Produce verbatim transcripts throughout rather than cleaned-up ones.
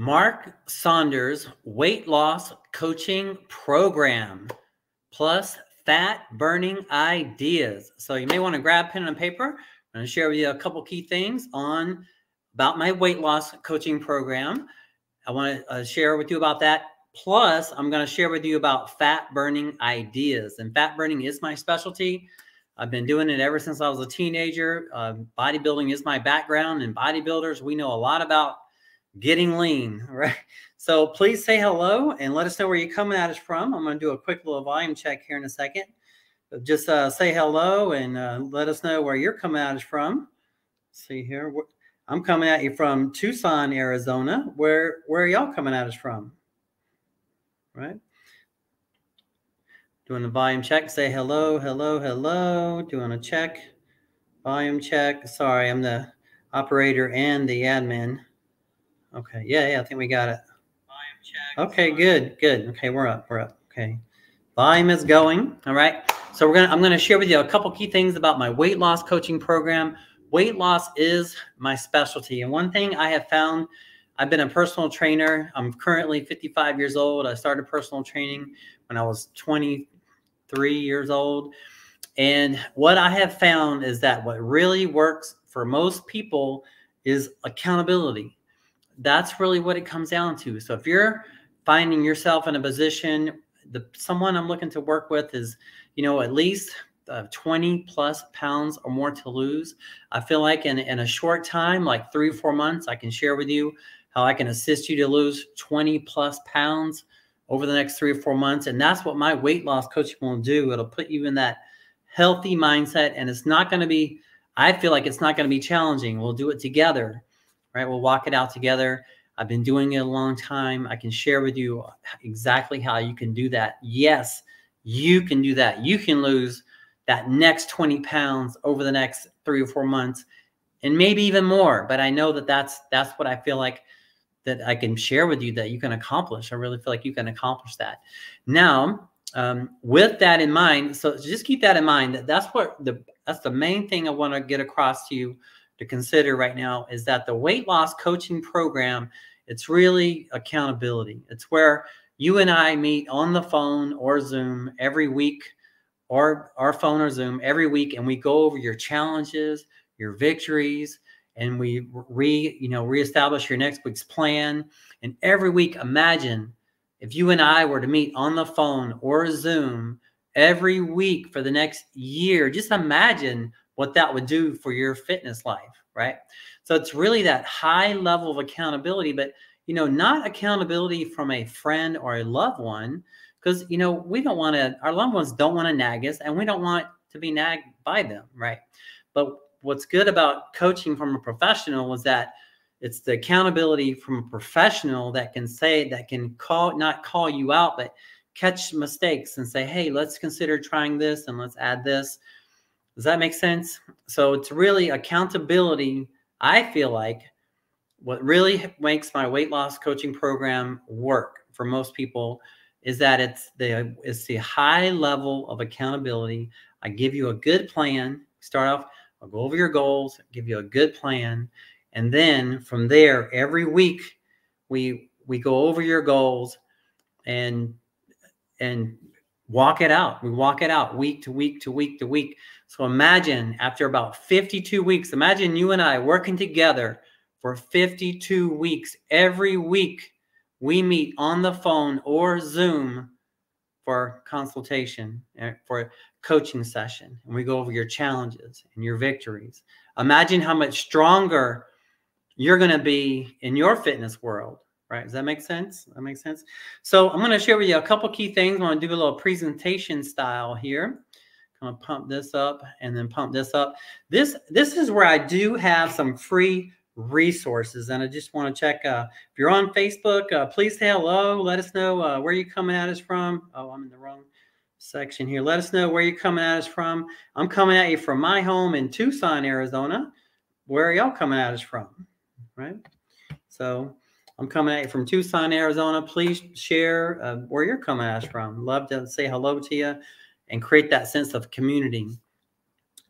Mark Saunders weight loss coaching program, plus fat burning ideas. So you may want to grab pen and paper. I'm going to share with you a couple key things on about my weight loss coaching program. I want to uh, share with you about that. Plus, I'm going to share with you about fat burning ideas. And fat burning is my specialty. I've been doing it ever since I was a teenager. Uh, bodybuilding is my background, and bodybuilders, we know a lot about getting lean, right? So please say hello and let us know where you're coming at us from. I'm going to do a quick little volume check here in a second. Just uh, say hello and uh, let us know where you're coming at us from. Let's see here. I'm coming at you from Tucson, Arizona. Where, where are y'all coming at us from? Right? Doing a volume check. Say hello, hello, hello. Doing a check. Volume check. Sorry, I'm the operator and the admin. Okay. Yeah, yeah, I think we got it. Volume check. Okay, good, good. Okay, we're up, we're up. Okay. Volume is going. All right. So we're gonna I'm gonna share with you a couple key things about my weight loss coaching program. Weight loss is my specialty. And one thing I have found, I've been a personal trainer. I'm currently fifty-five years old. I started personal training when I was twenty-three years old. And what I have found is that what really works for most people is accountability. That's really what it comes down to. So if you're finding yourself in a position, the someone I'm looking to work with is, you know, at least uh, twenty plus pounds or more to lose. I feel like in, in a short time, like three or four months, I can share with you how I can assist you to lose twenty plus pounds over the next three or four months. And that's what my weight loss coaching will do. It'll put you in that healthy mindset. And it's not going to be, I feel like it's not going to be challenging. We'll do it together, right? We'll walk it out together. I've been doing it a long time. I can share with you exactly how you can do that. Yes, you can do that. You can lose that next twenty pounds over the next three or four months and maybe even more. But I know that that's, that's what I feel like that I can share with you that you can accomplish. I really feel like you can accomplish that. Now, um, with that in mind, so just keep that in mind. That that's what the that's the main thing I want to get across to you to consider right now is that the weight loss coaching program, it's really accountability. It's where you and I meet on the phone or Zoom every week, or our phone or Zoom every week, and we go over your challenges, your victories. And we re, you know, reestablish your next week's plan. And every week, imagine if you and I were to meet on the phone or Zoom every week for the next year. Just imagine what that would do for your fitness life, right? So it's really that high level of accountability, but you know, not accountability from a friend or a loved one, because you know we don't want to. Our loved ones don't want to nag us, and we don't want to be nagged by them, right? But what's good about coaching from a professional was that it's the accountability from a professional that can say, that can call, not call you out, but catch mistakes and say, hey, let's consider trying this and let's add this. Does that make sense? So it's really accountability. I feel like what really makes my weight loss coaching program work for most people is that it's the, it's the high level of accountability. I give you a good plan. Start off, I'll go over your goals, give you a good plan. And then from there, every week, we we go over your goals and and walk it out. We walk it out week to week to week to week. So imagine after about fifty-two weeks, imagine you and I working together for fifty-two weeks. Every week, we meet on the phone or Zoom for consultation, for a coaching session, and we go over your challenges and your victories. Imagine how much stronger you're going to be in your fitness world, right? Does that make sense? That makes sense. So I'm going to share with you a couple key things. I want to do a little presentation style here. I'm going to pump this up and then pump this up. This, this is where I do have some free resources, and I just want to check uh if you're on Facebook, uh please say hello. Let us know uh where you're coming at us from. Oh, I'm in the wrong section here. Let us know where you're coming at us from. I'm coming at you from my home in Tucson, Arizona. Where are y'all coming at us from? Right? So I'm coming at you from Tucson, Arizona. Please share uh, where you're coming at us from. Love to say hello to you and create that sense of community.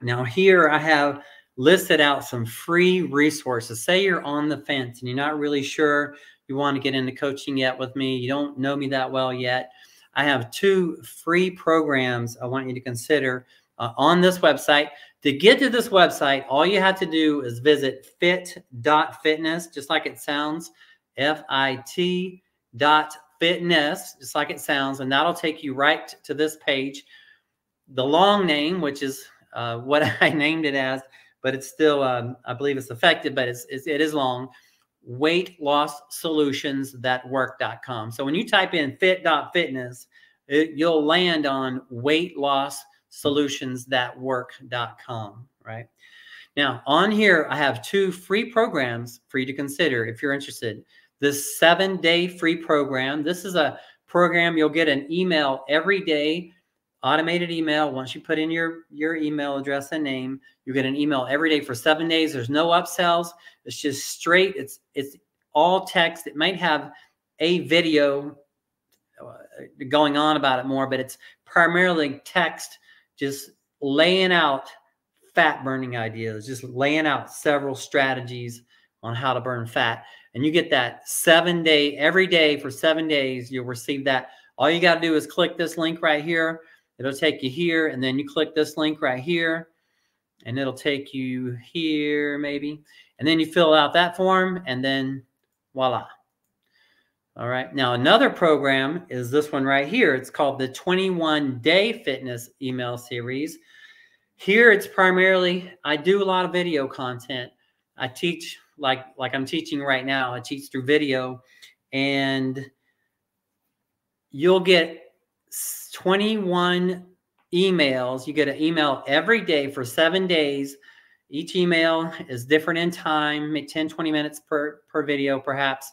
Now here I have listed out some free resources. Say you're on the fence and you're not really sure you want to get into coaching yet with me, you don't know me that well yet, I have two free programs I want you to consider uh, on this website. To get to this website, all you have to do is visit fit dot fitness, just like it sounds, F I T dot fitness, just like it sounds, and that'll take you right to this page. The long name, which is uh, what I named it as, but it's still, um, I believe it's effective, but it's, it's, it is long, weight loss solutions that work dot com. So when you type in fit dot fitness, it, you'll land on weight loss solutions that work dot com, right? Now, on here, I have two free programs for you to consider if you're interested. This seven-day free program, this is a program you'll get an email every day, automated email. Once you put in your, your email address and name, you get an email every day for seven days. There's no upsells. It's just straight. It's, it's all text. It might have a video going on about it more, but it's primarily text, just laying out fat burning ideas, just laying out several strategies on how to burn fat. And you get that seven day, every day for seven days, you'll receive that. All you got to do is click this link right here. It'll take you here, and then you click this link right here, and it'll take you here maybe. And then you fill out that form, and then voila. All right. Now, another program is this one right here. It's called the twenty-one day Fitness Email Series. Here it's primarily, I do a lot of video content. I teach like, like I'm teaching right now. I teach through video, and you'll get twenty-one emails. You get an email every day for seven days. Each email is different in time, ten, twenty minutes per, per video perhaps,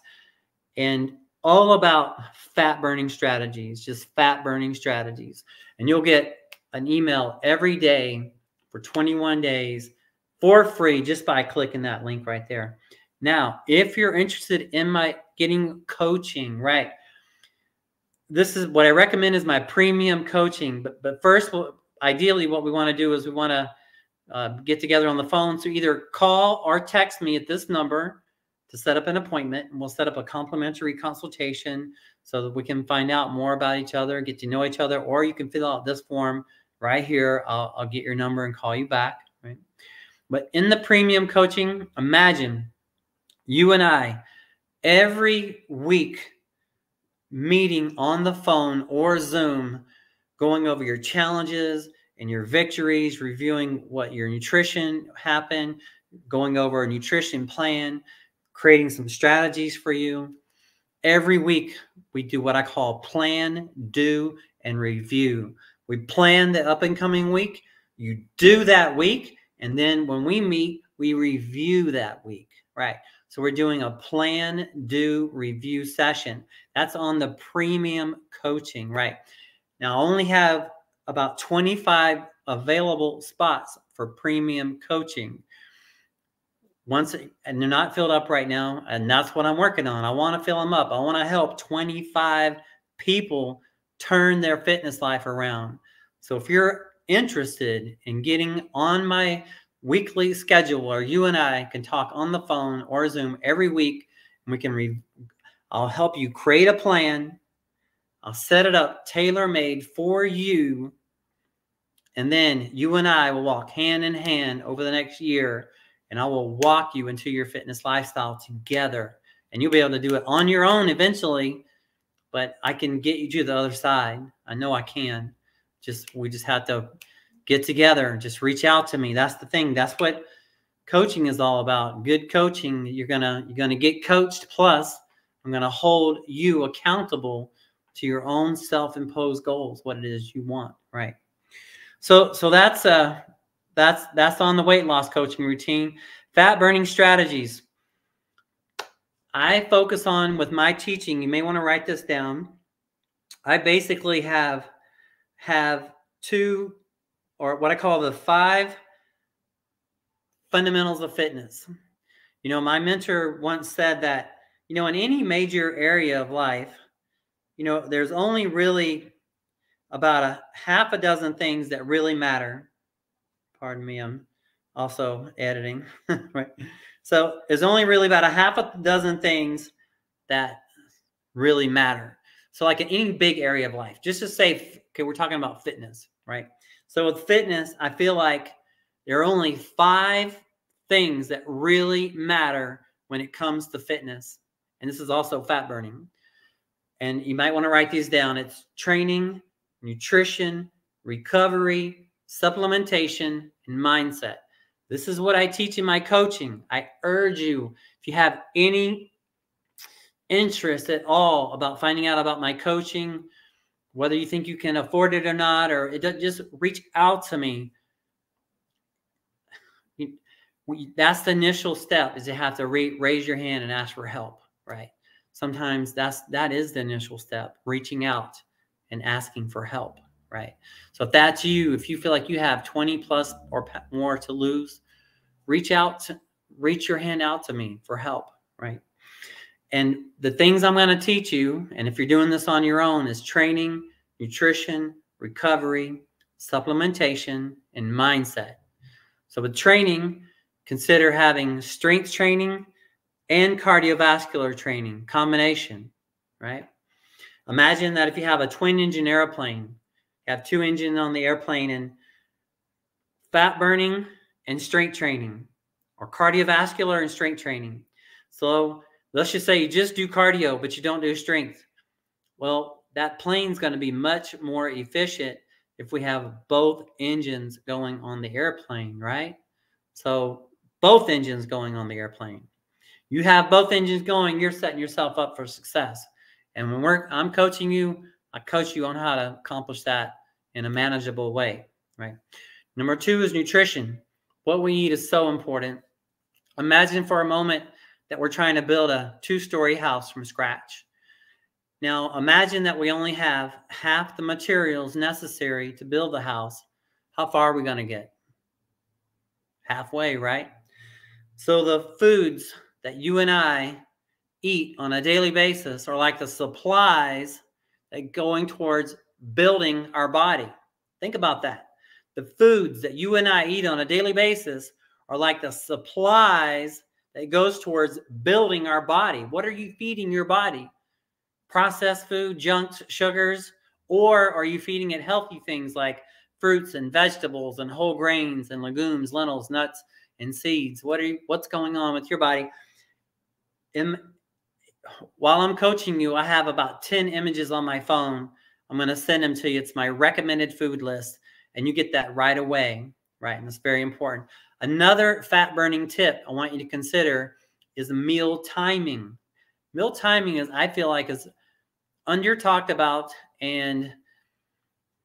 and all about fat burning strategies, just fat burning strategies. And you'll get an email every day for twenty-one days for free just by clicking that link right there. Now, if you're interested in my getting coaching, right, this is what I recommend is my premium coaching. But, but first, we'll, ideally, what we want to do is we want to uh, get together on the phone. So either call or text me at this number to set up an appointment, and we'll set up a complimentary consultation so that we can find out more about each other, get to know each other, or you can fill out this form right here. I'll, I'll get your number and call you back. Right? But in the premium coaching, imagine you and I every week meeting on the phone or Zoom, going over your challenges and your victories, reviewing what your nutrition happened, going over a nutrition plan, creating some strategies for you. Every week we do what I call plan, do, and review. We plan the up and coming week. You do that week. And then when we meet, we review that week, right? So we're doing a plan, do, review session. That's on the premium coaching, right? Now, I only have about twenty-five available spots for premium coaching. Once, and they're not filled up right now, and that's what I'm working on. I want to fill them up. I want to help twenty-five people turn their fitness life around. So if you're interested in getting on my weekly schedule, or you and I can talk on the phone or Zoom every week, and we can re I'll help you create a plan. I'll set it up tailor-made for you. And then you and I will walk hand in hand over the next year, and I will walk you into your fitness lifestyle together. And you'll be able to do it on your own eventually, but I can get you to the other side. I know I can. Just, we just have to get together and just reach out to me. That's the thing. That's what coaching is all about. Good coaching. You're gonna, you're gonna get coached. Plus, I'm gonna hold you accountable to your own self-imposed goals, what it is you want, right? So, so that's uh, that's that's on the weight loss coaching routine. Fat burning strategies. I focus on with my teaching. You may want to write this down. I basically have have two, or what I call the five fundamentals of fitness. You know, my mentor once said that, you know, in any major area of life, you know, there's only really about a half a dozen things that really matter. Pardon me, I'm also editing. Right? So there's only really about a half a dozen things that really matter. So like in any big area of life, just to say, okay, we're talking about fitness, right? So with fitness, I feel like there are only five things that really matter when it comes to fitness. And this is also fat burning. And you might want to write these down. It's training, nutrition, recovery, supplementation, and mindset. This is what I teach in my coaching. I urge you, if you have any interest at all about finding out about my coaching, whether you think you can afford it or not, or it doesn't, just reach out to me. That's the initial step, is you have to re raise your hand and ask for help, right? Sometimes that's, that is the initial step, reaching out and asking for help, right? So if that's you, if you feel like you have twenty plus or more to lose, reach out, to, reach your hand out to me for help, right? And the things I'm going to teach you, and if you're doing this on your own, is training, nutrition, recovery, supplementation, and mindset. So with training, consider having strength training and cardiovascular training combination, right? Imagine that if you have a twin engine airplane, you have two engines on the airplane, and fat burning and strength training, or cardiovascular and strength training. So let's just say you just do cardio, but you don't do strength. Well, that plane's going to be much more efficient if we have both engines going on the airplane, right? So both engines going on the airplane. You have both engines going, you're setting yourself up for success. And when we're, I'm coaching you, I coach you on how to accomplish that in a manageable way, right? Number two is nutrition. What we eat is so important. Imagine for a moment that we're trying to build a two-story house from scratch. Now, imagine that we only have half the materials necessary to build the house. How far are we going to get? Halfway, right? So the foods that you and I eat on a daily basis are like the supplies that going towards building our body. Think about that. The foods that you and I eat on a daily basis are like the supplies that goes towards building our body. What are you feeding your body? Processed food, junk, sugars, or are you feeding it healthy things like fruits and vegetables and whole grains and legumes, lentils, nuts, and seeds? What are you, what's going on with your body? In, while I'm coaching you, I have about ten images on my phone. I'm going to send them to you. It's my recommended food list, and you get that right away, right? And it's very important. Another fat-burning tip I want you to consider is meal timing. Meal timing is, I feel like, is under-talked about and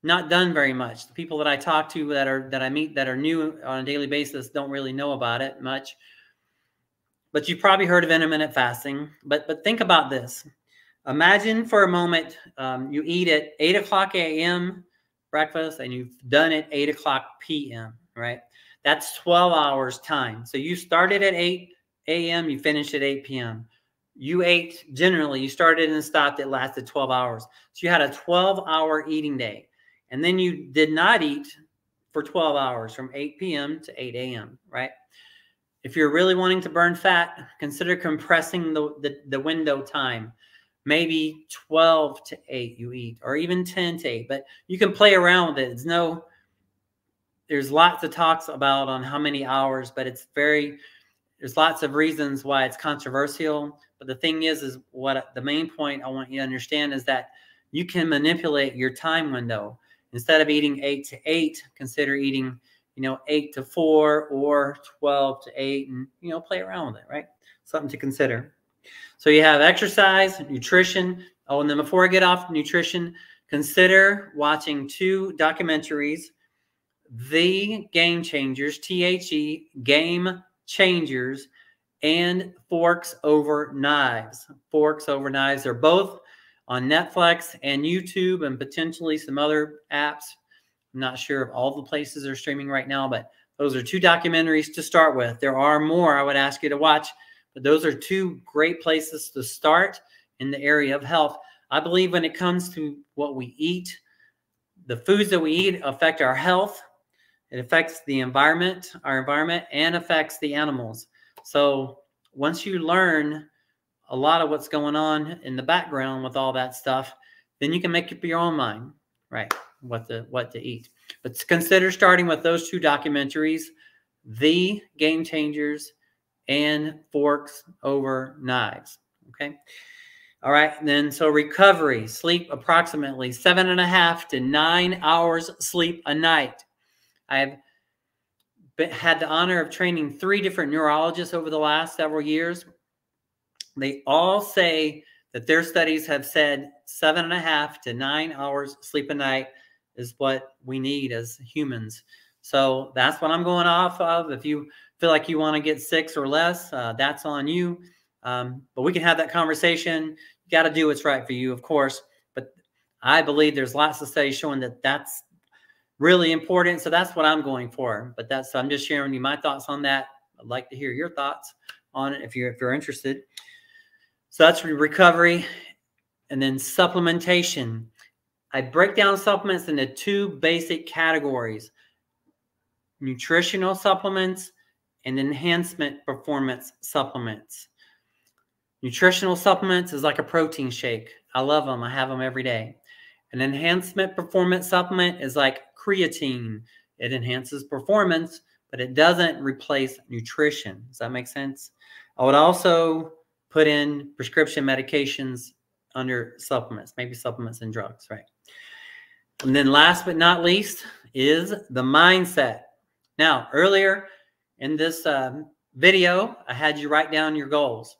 not done very much. The people that I talk to that are that I meet that are new on a daily basis don't really know about it much. But you've probably heard of intermittent fasting. But but think about this. Imagine for a moment um, you eat at eight o'clock a m breakfast, and you've done it eight o'clock p m, right? That's twelve hours time. So you started at eight a m, you finished at eight p m You ate, generally, you started and stopped, it lasted twelve hours. So you had a twelve hour eating day. And then you did not eat for twelve hours from eight p m to eight a m, right? If you're really wanting to burn fat, consider compressing the, the, the window time. Maybe twelve to eight you eat, or even ten to eight. But you can play around with it. It's no... There's lots of talks about on how many hours, but it's very, there's lots of reasons why it's controversial. But the thing is, is what the main point I want you to understand is that you can manipulate your time window. Instead of eating eight to eight, consider eating, you know, eight to four or twelve to eight, and, you know, play around with it, right? Something to consider. So you have exercise, nutrition. Oh, and then before I get off nutrition, consider watching two documentaries. The Game Changers, T H E, Game Changers, and Forks Over Knives. Forks Over Knives. They're both on Netflix and YouTube and potentially some other apps. I'm not sure of all the places they're streaming right now, but those are two documentaries to start with. There are more I would ask you to watch, but those are two great places to start in the area of health. I believe when it comes to what we eat, the foods that we eat affect our health. It affects the environment, our environment, and affects the animals. So once you learn a lot of what's going on in the background with all that stuff, then you can make up your own mind, right, what to, what to eat. But consider starting with those two documentaries, The Game Changers and Forks Over Knives, okay? All right, then so recovery, sleep approximately seven and a half to nine hours sleep a night. I've been, had the honor of training three different neurologists over the last several years. They all say that their studies have said seven and a half to nine hours sleep a night is what we need as humans. So that's what I'm going off of. If you feel like you want to get six or less, uh, that's on you. Um, but we can have that conversation. You got to do what's right for you, of course. But I believe there's lots of studies showing that that's really important. So that's what I'm going for. But that's, I'm just sharing you my thoughts on that. I'd like to hear your thoughts on it if you're, if you're interested. So that's recovery. And then supplementation. I break down supplements into two basic categories: nutritional supplements and enhancement performance supplements. Nutritional supplements is like a protein shake. I love them. I have them every day. An enhancement performance supplement is like creatine. It enhances performance, but it doesn't replace nutrition. Does that make sense? I would also put in prescription medications under supplements, maybe supplements and drugs, right? And then last but not least is the mindset. Now, earlier in this um, video, I had you write down your goals.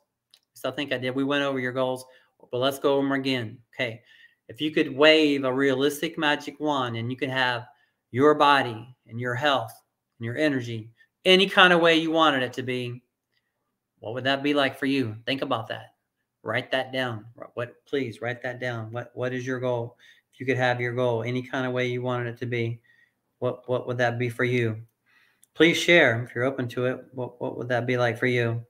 So I think I did. We went over your goals, but let's go over them again. Okay. If you could wave a realistic magic wand and you could have your body and your health and your energy any kind of way you wanted it to be, what would that be like for you? Think about that. Write that down. What? Please write that down. What? What is your goal? If you could have your goal any kind of way you wanted it to be, what? What would that be for you? Please share if you're open to it. What? What would that be like for you?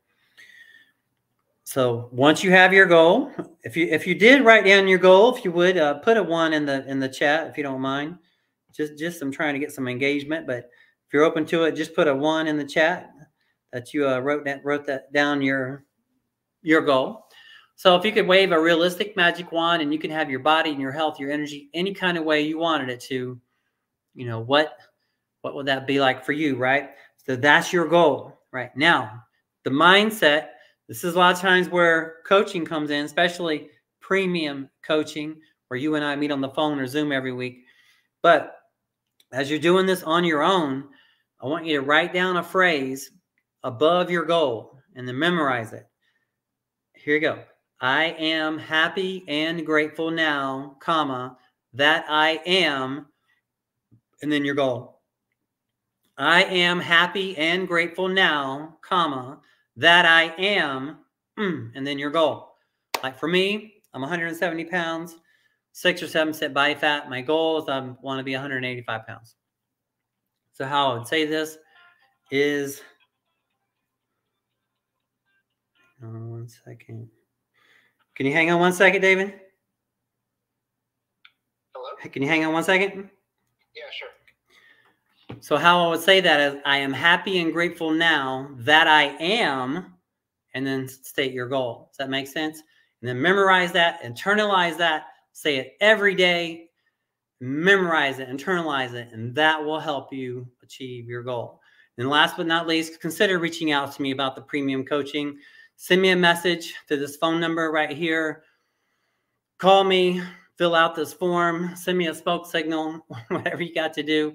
So once you have your goal, if you if you did write down your goal, if you would uh, put a one in the in the chat if you don't mind. Just just I'm trying to get some engagement, but if you're open to it, just put a one in the chat that you uh, wrote that wrote that down your your goal. So if you could wave a realistic magic wand and you can have your body and your health, your energy, any kind of way you wanted it to, you know, what, what would that be like for you, right? So that's your goal right now. The mindset, this is a lot of times where coaching comes in, especially premium coaching, where you and I meet on the phone or Zoom every week. But as you're doing this on your own, I want you to write down a phrase above your goal and then memorize it. Here you go. I am happy and grateful now, comma, that I am, and then your goal. I am happy and grateful now, comma, that I am, and then your goal. Like for me, I'm one hundred seventy pounds, six or seven percent body fat. My goal is I want to be one hundred eighty-five pounds. So how I would say this is, hang on one second. Can you hang on one second, David? Hello? Can you hang on one second? Yeah, sure. So how I would say that is, I am happy and grateful now that I am, and then state your goal. Does that make sense? And then memorize that, internalize that, say it every day, memorize it, internalize it, and that will help you achieve your goal. And last but not least, consider reaching out to me about the premium coaching. Send me a message to this phone number right here. Call me, fill out this form, send me a smoke signal, whatever you got to do.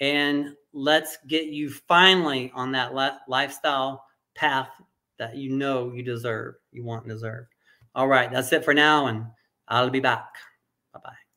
And let's get you finally on that lifestyle path that you know you deserve, you want and deserve. All right, that's it for now, and I'll be back. Bye-bye.